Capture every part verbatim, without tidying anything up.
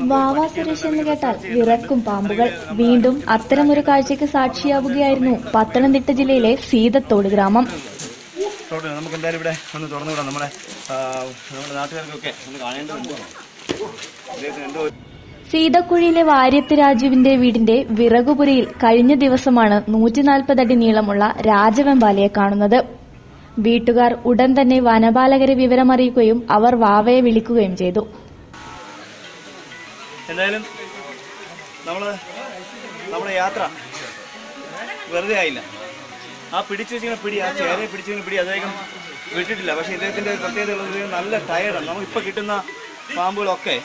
Vava Sureshan Gatal, Yurakum Pambugal, Vindum, Atharamurkajika Sachi Abugairnu, Patan and Ditajile, see the Todgramam. See the Kurile Variatirajivinde Vidinde, Viragupuril, Karina Divasamana, Nutinalpada Nilamula, Rajav and Balekanada. Beatugar, Udan the Nevanabalagar Vivera Maricuim, our Vave Vilikuem Jedo. And then, Namada Yatra, where the island. A pretty choosing a pretty idea, pretty choosing a pretty idea. We did Lavashi, they did another tire, and now we put it in the Pambul. Okay.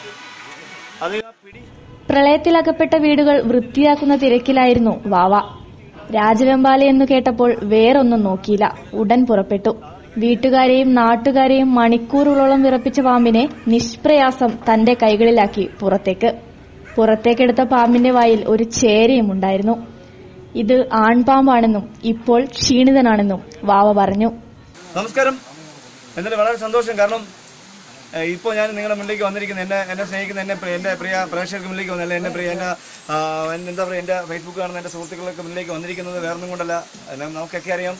Pralatila Capeta Vidugal, Vrutia Kuna Tirekila Irno, Vava. Rajavambali and the Catapult, where on the Nokila, wooden Purapeto. വീട്ടുകാരെയും നാട്ടുകാരെയും മണിക്കൂറുകളോളം വിറപ്പിച്ച പാമ്പിനെ നിഷ്പ്രയാസം തന്റെ കൈകളിലാക്കി പുറത്തേക്ക് പുറത്തേക്കെടുത്ത പാമ്പിന്റെ വായിൽ ഒരു ചേരയും ഉണ്ടായിരുന്നു. ഇത് ആൺപാമ്പാണെന്നും ഇപ്പോൾ ക്ഷീണിതനാണെന്നും വാവ പറഞ്ഞു. നമസ്കാരം. എന്നെ വളരെ സന്തോഷം. കാരണം ഇപ്പോൾ ഞാൻ നിങ്ങളുടെ മുന്നിലേക്ക് വന്നിരിക്കുന്നു. എന്നെ എന്നെ സ്നേഹിക്കുന്ന എന്നെ എൻ്റെ പ്രിയ പ്രേക്ഷകർക്ക് മുന്നിലേക്ക് വന്നല്ല എൻ്റെ പ്രിയ എൻ്റെ എന്താ പറയുക എൻ്റെ ഫേസ്ബുക്ക് കാണുന്ന എൻ്റെ സുഹൃത്തുക്കൾക്ക് മുന്നിലേക്ക് വന്നിരിക്കുന്നത് വേറൊന്നും കൊണ്ടല്ല. നമുക്കൊക്കെ അറിയാം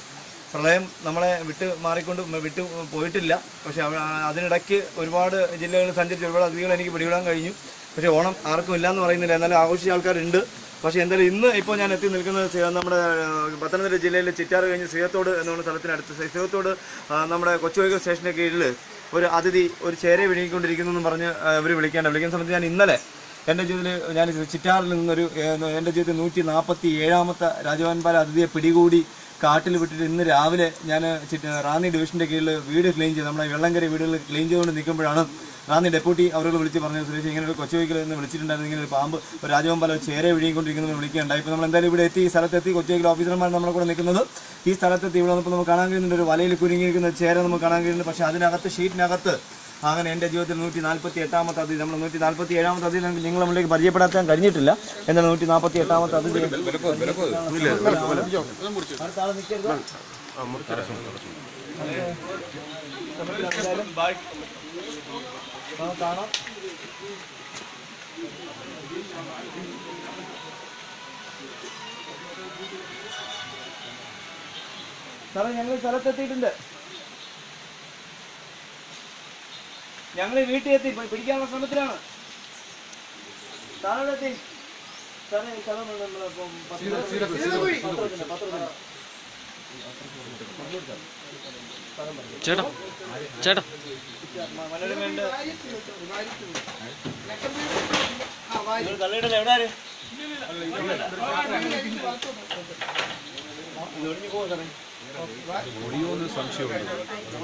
പ്രളയം നമ്മളെ വിട്ട് മാറിക്കൊണ്ട് വിട്ടു പോയിട്ടില്ല. പക്ഷെ അതിനിടയ്ക്ക് ഒരുപാട് ജില്ലകളിൽ സഞ്ചരിച്ച് ഒരുപാട് അതിഥികൾ എനിക്ക് പിടികൂടാൻ കഴിഞ്ഞു. പക്ഷേ ഓണം ആർക്കും ഇല്ലയെന്ന് പറയുന്നില്ല, എന്നാലും ആഘോഷിച്ച ആൾക്കാരുണ്ട്. പക്ഷേ എന്തായാലും ഇന്ന് ഇപ്പോൾ ഞാൻ എത്തി നിൽക്കുന്നത് നമ്മുടെ പത്തനംതിട്ട ജില്ലയിലെ ചിറ്റാറ് കഴിഞ്ഞ് ശ്രീകത്തോട് എന്നുള്ള സ്ഥലത്തിനടുത്ത് ശ്രീകത്തോട് നമ്മുടെ കൊച്ചുവൈക്കൽ സ്റ്റേഷന് കീഴിൽ ഒരു അതിഥി ഒരു ചേര വിഴുങ്ങിക്കൊണ്ടിരിക്കുന്നു എന്ന് പറഞ്ഞ് ഇവർ വിളിക്കേണ്ട വിളിക്കുന്ന സമയത്ത് ഞാൻ ഇന്നലെ എൻ്റെ ജീവിതത്തിൽ ഞാൻ ചിറ്റാറിൽ നിന്നൊരു എൻ്റെ ജീവിതത്തിൽ നൂറ്റി നാൽപ്പത്തി ഏഴാമത്തെ രാജവൻപാല അതിഥിയെ പിടികൂടി കാട്ടിൽ വിട്ടിട്ട് ഇന്ന് രാവിലെ ഞാൻ റാന്നി ഡിവിഷൻ്റെ കീഴിൽ വീട് ക്ലീൻ ചെയ്ത് നമ്മുടെ വെള്ളംകര വീടുകൾ ക്ലീൻ ചെയ്തുകൊണ്ട് നിൽക്കുമ്പോഴാണ് റാന്നി ഡെപ്യൂട്ടി അവരോട് വിളിച്ച് പറഞ്ഞു, സുരേഷ് ഇങ്ങനെ ഒരു കൊച്ചുവൈക്കൽ എന്ന് വിളിച്ചിട്ടുണ്ടായിരുന്നു, ഇങ്ങനെ ഒരു പാമ്പ് ഒരു രാജവമ്പാല ചേര വിഴുങ്ങിക്കൊണ്ടിരിക്കുന്നത് വിളിക്കുകയുണ്ടായി. ഇപ്പോൾ നമ്മൾ എന്തായാലും ഇവിടെ എത്തി ഈ സ്ഥലത്തെത്തി കൊച്ചുവൈക്കൽ ഓഫീസർമാർ നമ്മളെ കൂടെ നിൽക്കുന്നത്. ഈ സ്ഥലത്തെത്തി ഇവിടെ നമുക്ക് നമുക്ക് കാണാൻ കഴിയുന്നുണ്ട് ഒരു വലയിൽ കുരുങ്ങിയിരിക്കുന്ന ചേര നമുക്ക് കാണാൻ കഴിയുന്നുണ്ട്. പക്ഷേ അതിനകത്ത് ഷീറ്റിനകത്ത് അങ്ങനെ എൻ്റെ ജീവിതത്തിൽ നൂറ്റി നാൽപ്പത്തി എട്ടാമത്തെ അതിഥി നമ്മൾ നൂറ്റി നാൽപ്പത്തി ഏഴാമത്തെ അതിഥി നമുക്ക് നിങ്ങൾ നമ്മളിലേക്ക് പരിചയപ്പെടുത്താൻ കഴിഞ്ഞിട്ടില്ല. എന്നാൽ നൂറ്റി നാൽപ്പത്തി എട്ടാമത്തെ അതിഥി സാറേ ഞങ്ങൾ സ്ഥലത്തെത്തിയിട്ടുണ്ട്. ഞങ്ങൾ വീട്ടിൽ എത്തി പിടിക്കാനുള്ള ശ്രമത്തിലാണ്. സാറേ എത്തി സാറേ കഥ പത്രത്തിൽ എവിടെ ഒഴിഞ്ഞു പോകും സാറേ ഓടിയോന്ന് സംശയമുണ്ട്.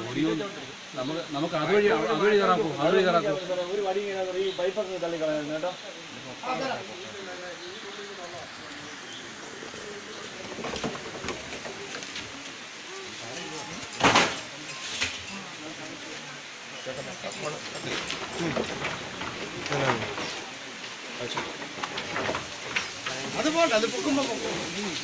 ഓടിയോ നമുക്ക് നമുക്ക് അതുവഴി അതുവഴി കയറാക്കോ അതുവഴി കയറാക്കോ ഒരു വടി ഈ ബൈപ്പറിഞ്ഞ് തള്ളിക്കളയായിരുന്നു കേട്ടോ. അത് പോട്ടെ, അത് പൊക്കുമ്പോ ഉറപ്പല്ലേ ചേട്ടാ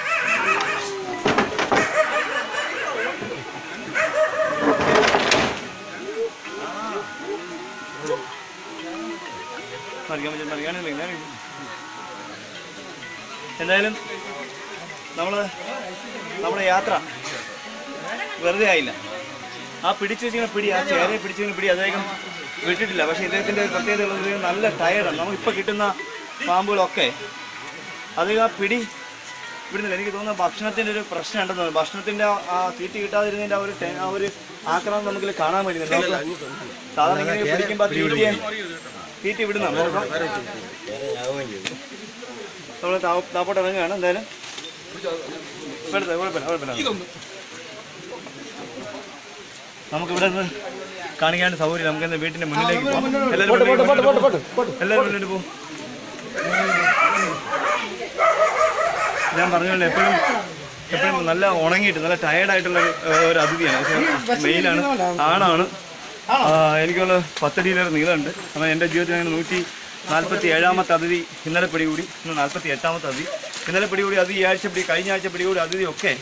എന്തായാലും നമ്മൾ നമ്മുടെ യാത്ര വെറുതെ ആയില്ല. ആ പിടിച്ചു വെച്ചിങ്ങനെ പിടി ആ ചേരെ പിടിച്ചിങ്ങനെ പിടി അദ്ദേഹം വിട്ടിട്ടില്ല. പക്ഷേ ഇദ്ദേഹത്തിൻ്റെ പ്രത്യേകത ഉള്ളത് നല്ല ടയറാണ്. നമുക്കിപ്പോൾ കിട്ടുന്ന പാമ്പുകളൊക്കെ അധികം ആ പിടി വിടുന്നില്ല. എനിക്ക് തോന്നുന്ന ഭക്ഷണത്തിൻ്റെ ഒരു പ്രശ്നം ഉണ്ടെന്ന് തോന്നുന്നു. ഭക്ഷണത്തിൻ്റെ ആ തീറ്റി കിട്ടാതിരുന്നതിൻ്റെ ആ ഒരു ആ ഒരു ആക്രമണം നമുക്ക് കാണാൻ പറ്റുന്നില്ല. സാധാരണ ഇങ്ങനെ പിടിക്കുമ്പോൾ തീറ്റിയെ തീറ്റി വിടുന്നതാണ്. നമ്മൾ താപ്പോട്ട് ഇറങ്ങുകയാണ്. എന്തായാലും കുഴപ്പമില്ല കുഴപ്പമില്ല നമുക്കിവിടെ നിന്ന് കാണിക്കാണ്ട് സൗകര്യം. നമുക്ക് എന്താ വീട്ടിൻ്റെ മുന്നിലേക്ക് പോകാം. എല്ലാവരും എല്ലാവരും മുന്നിട്ട് പോകും. ഞാൻ പറഞ്ഞുകൊണ്ട് എപ്പോഴും എപ്പോഴും നല്ല ഉണങ്ങിയിട്ട് നല്ല ടയേർഡായിട്ടുള്ള ഒരു അതിഥിയാണ്. മെയിലാണ്, ആണാണ്. എനിക്കുള്ള പത്തടിയിലേറെ നീളമുണ്ട്. അപ്പം എൻ്റെ ജീവിതത്തിൽ നൂറ്റി നാൽപ്പത്തി ഏഴാമത്തെ അതിഥി ഇന്നലെ പിടികൂടി. ഇന്ന് നാൽപ്പത്തി എട്ടാമത്തെ അതിഥി ഇന്നലെ പിടികൂടി. അത് ഈ ആഴ്ച പിടി കഴിഞ്ഞ ആഴ്ച പിടികൂടി അതിഥിയൊക്കെ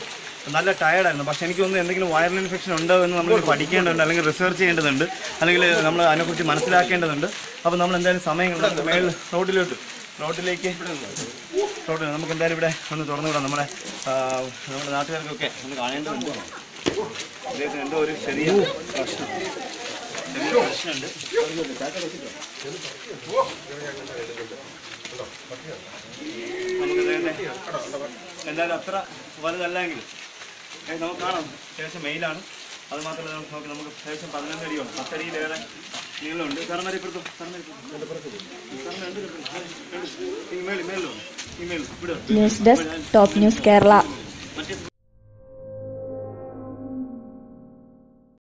നല്ല ടയേർഡായിരുന്നു. പക്ഷേ എനിക്കൊന്നും എന്തെങ്കിലും വൈറൽ ഇൻഫെക്ഷൻ ഉണ്ടോ എന്ന് നമ്മൾ പഠിക്കേണ്ടതുണ്ട്, അല്ലെങ്കിൽ റിസർച്ച് ചെയ്യേണ്ടതുണ്ട്, അല്ലെങ്കിൽ നമ്മൾ അതിനെക്കുറിച്ച് മനസ്സിലാക്കേണ്ടതുണ്ട്. അപ്പോൾ നമ്മൾ എന്തായാലും സമയം മേളിൽ റോഡിലോട്ട് റോഡിലേക്ക് റോഡിൽ നമുക്ക് എന്തായാലും ഇവിടെ ഒന്ന് തുറന്നു വിടാം. നമ്മുടെ നമ്മുടെ നാട്ടുകാർക്കൊക്കെ ഒന്ന് കാണേണ്ടതുണ്ട്. അദ്ദേഹത്തിന് എന്തോ ഒരു ചെറിയ പ്രശ്നം പ്രശ്നമുണ്ട്. നമുക്ക് എന്തായാലും അത്ര വലുതല്ലെങ്കിൽ നമുക്ക് കാണാം. ശേഷം മെയിലാണ്. അത് മാത്രമല്ല നമുക്ക് നമുക്ക് ശേഷം പതിനൊന്ന് അടിയുണ്ട്. പത്തടിയിലേറെ നീളമുണ്ട്. സർമരിപ്പുറത്തും സർമരിപ്പുറത്തും. News desk top news Kerala.